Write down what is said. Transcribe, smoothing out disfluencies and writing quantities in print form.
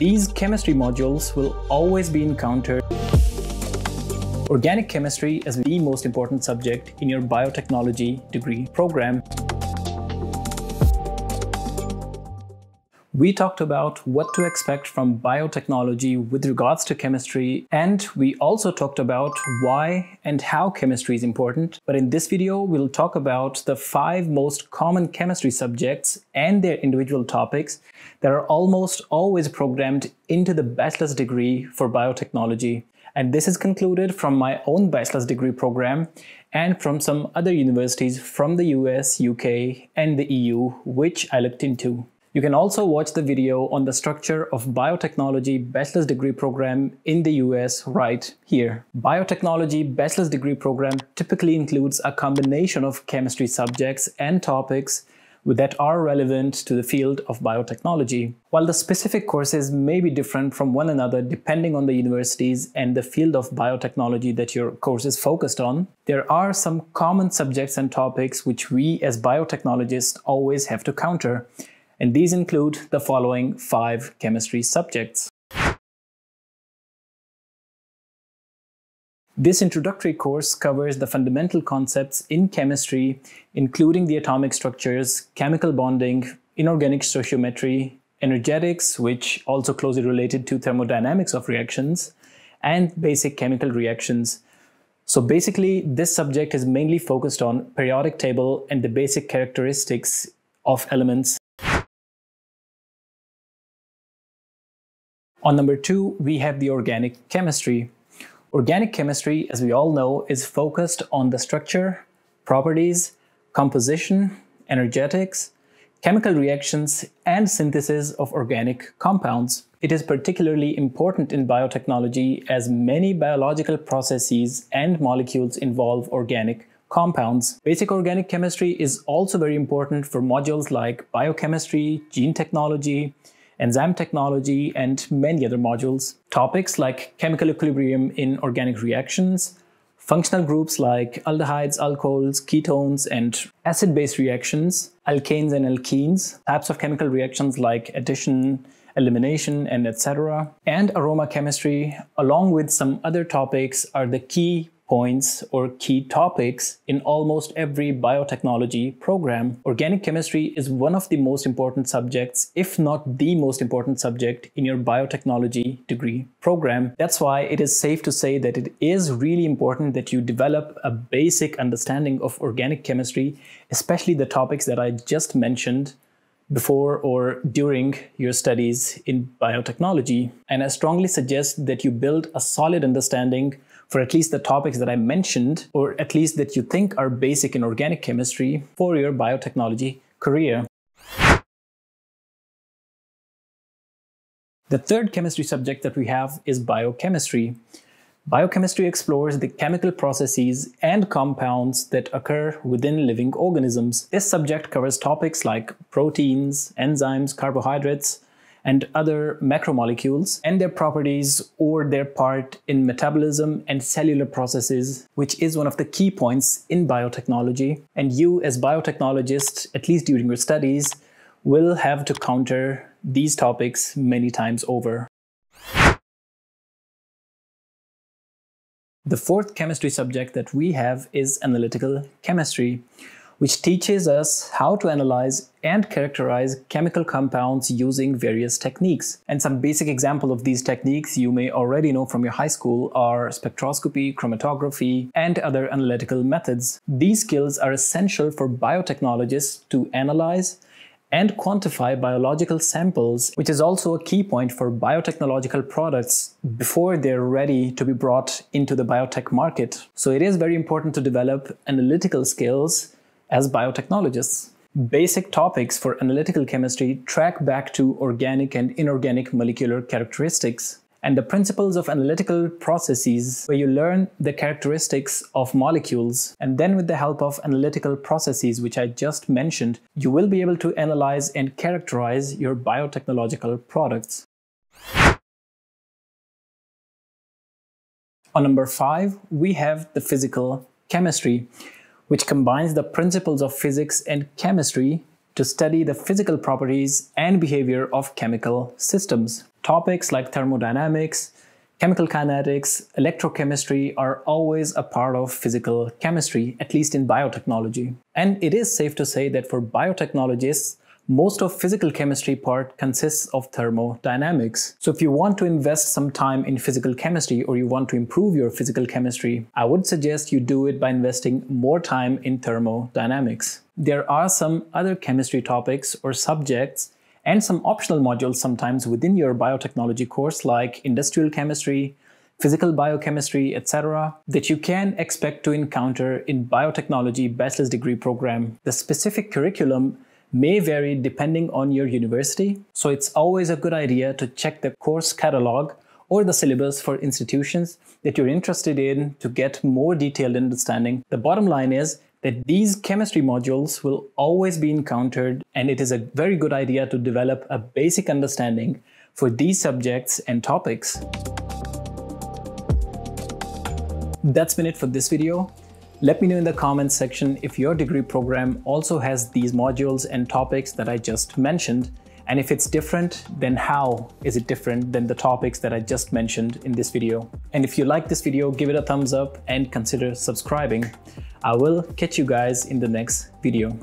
These chemistry modules will always be encountered. Organic chemistry is the most important subject in your biotechnology degree program. We talked about what to expect from biotechnology with regards to chemistry, and we also talked about why and how chemistry is important. But in this video, we'll talk about the 5 most common chemistry subjects and their individual topics that are almost always programmed into the bachelor's degree for biotechnology. And this is concluded from my own bachelor's degree program and from some other universities from the US, UK, and the EU, which I looked into. You can also watch the video on the structure of biotechnology bachelor's degree program in the US right here. Biotechnology bachelor's degree program typically includes a combination of chemistry subjects and topics that are relevant to the field of biotechnology. While the specific courses may be different from one another depending on the universities and the field of biotechnology that your course is focused on, there are some common subjects and topics which we as biotechnologists always have to counter. And these include the following 5 chemistry subjects. This introductory course covers the fundamental concepts in chemistry, including the atomic structures, chemical bonding, inorganic stoichiometry, energetics, which also closely related to thermodynamics of reactions, and basic chemical reactions. So basically, this subject is mainly focused on periodic table and the basic characteristics of elements. On number 2, we have the organic chemistry. Organic chemistry, as we all know, is focused on the structure, properties, composition, energetics, chemical reactions, and synthesis of organic compounds. It is particularly important in biotechnology as many biological processes and molecules involve organic compounds. Basic organic chemistry is also very important for modules like biochemistry, gene technology, enzyme technology, and many other modules. Topics like chemical equilibrium in organic reactions, functional groups like aldehydes, alcohols, ketones, and acid-base reactions, alkanes and alkenes, types of chemical reactions like addition, elimination, and etc. And aroma chemistry, along with some other topics, are the key points or key topics in almost every biotechnology program. Organic chemistry is one of the most important subjects, if not the most important subject in your biotechnology degree program. That's why it is safe to say that it is really important that you develop a basic understanding of organic chemistry, especially the topics that I just mentioned before or during your studies in biotechnology. And I strongly suggest that you build a solid understanding for at least the topics that I mentioned, or at least that you think are basic in organic chemistry for your biotechnology career. The 3rd chemistry subject that we have is biochemistry. Biochemistry explores the chemical processes and compounds that occur within living organisms. This subject covers topics like proteins, enzymes, carbohydrates, and other macromolecules and their properties or their part in metabolism and cellular processes, which is one of the key points in biotechnology. And you as biotechnologists, at least during your studies, will have to counter these topics many times over. The 4th chemistry subject that we have is analytical chemistry, which teaches us how to analyze and characterize chemical compounds using various techniques. And some basic examples of these techniques you may already know from your high school are spectroscopy, chromatography, and other analytical methods. These skills are essential for biotechnologists to analyze and quantify biological samples, which is also a key point for biotechnological products before they're ready to be brought into the biotech market. So it is very important to develop analytical skills as biotechnologists. Basic topics for analytical chemistry track back to organic and inorganic molecular characteristics and the principles of analytical processes, where you learn the characteristics of molecules. And then with the help of analytical processes, which I just mentioned, you will be able to analyze and characterize your biotechnological products. On number 5, we have the physical chemistry, which combines the principles of physics and chemistry to study the physical properties and behavior of chemical systems. Topics like thermodynamics, chemical kinetics, electrochemistry are always a part of physical chemistry, at least in biotechnology. And it is safe to say that for biotechnologists, most of physical chemistry part consists of thermodynamics. So if you want to invest some time in physical chemistry or you want to improve your physical chemistry, I would suggest you do it by investing more time in thermodynamics. There are some other chemistry topics or subjects and some optional modules sometimes within your biotechnology course like industrial chemistry, physical biochemistry, etc. that you can expect to encounter in biotechnology bachelor's degree program. The specific curriculum may vary depending on your university, so it's always a good idea to check the course catalog or the syllabus for institutions that you're interested in to get more detailed understanding. The bottom line is that these chemistry modules will always be encountered, and it is a very good idea to develop a basic understanding for these subjects and topics. That's been it for this video. Let me know in the comments section if your degree program also has these modules and topics that I just mentioned. And if it's different, then how is it different than the topics that I just mentioned in this video? And if you like this video, give it a thumbs up and consider subscribing. I will catch you guys in the next video.